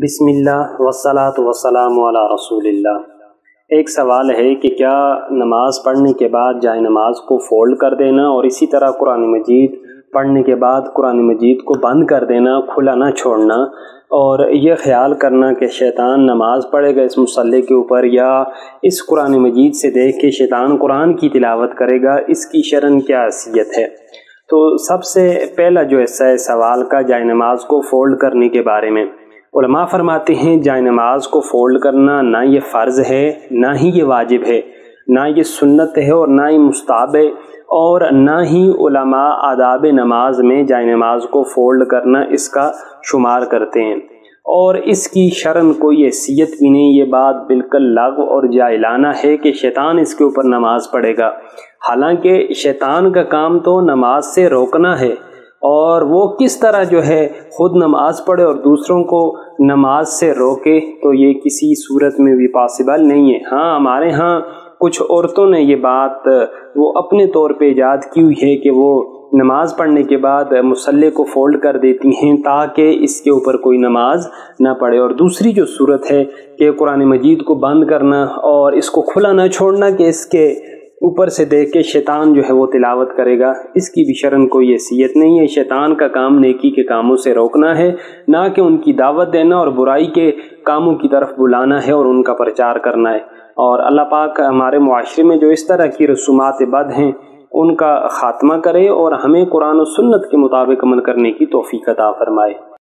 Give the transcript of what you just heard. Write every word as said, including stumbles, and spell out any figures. बिस्मिल्लाह वस्सलातु वस्सलामु अला रसूलिल्लाह। एक सवाल है कि क्या नमाज पढ़ने के बाद जाए नमाज को फ़ोल्ड कर देना और इसी तरह कुरान मजीद पढ़ने के बाद कुरान मजीद को बंद कर देना, खुला ना छोड़ना, और यह ख्याल करना कि शैतान नमाज पढ़ेगा इस मुसल्ले के ऊपर या इस कुरान मजीद से देख के शैतान कुरान की तिलावत करेगा, इसकी शरन क्या हैसियत है? तो सबसे पहला जो हिस्सा है सवाल का, जाए नमाज को फ़ोल्ड करने के बारे में उलमा फरमाते हैं जाए नमाज को फ़ोल्ड करना ना ये फ़र्ज़ है, ना ही ये वाजिब है, ना ये सुन्नत है और ना ही मुस्ताब है, और ना ही उलमा आदाब नमाज में जाए नमाज को फ़ोल्ड करना इसका शुमार करते हैं, और इसकी शरन कोई हैसियत भी नहीं। ये बात बिल्कुल लग़्व और जाहिलाना है कि शैतान इसके ऊपर नमाज़ पढ़ेगा। हालांकि शैतान का काम तो नमाज से रोकना है, और वो किस तरह जो है ख़ुद नमाज पढ़े और दूसरों को नमाज से रोके, तो ये किसी सूरत में भी पॉसिबल नहीं है। हाँ, हमारे यहाँ कुछ औरतों ने ये बात वो अपने तौर पे ईजाद की हुई है कि वो नमाज़ पढ़ने के बाद मुसल्ले को फ़ोल्ड कर देती हैं ताकि इसके ऊपर कोई नमाज ना पढ़े। और दूसरी जो सूरत है कि कुरान मजीद को बंद करना और इसको खुला ना छोड़ना कि इसके ऊपर से देख के शैतान जो है वो तिलावत करेगा, इसकी भी शरन कोई हैसियत नहीं है। शैतान का काम नेकी के कामों से रोकना है, ना कि उनकी दावत देना और बुराई के कामों की तरफ बुलाना है और उनका प्रचार करना है। और अल्लाह पाक हमारे मुआशरे में जो इस तरह की रसूमात बद हैं उनका ख़ात्मा करे और हमें कुरान और सुन्नत के मुताबिक अमल करने की तौफीक अता फरमाए।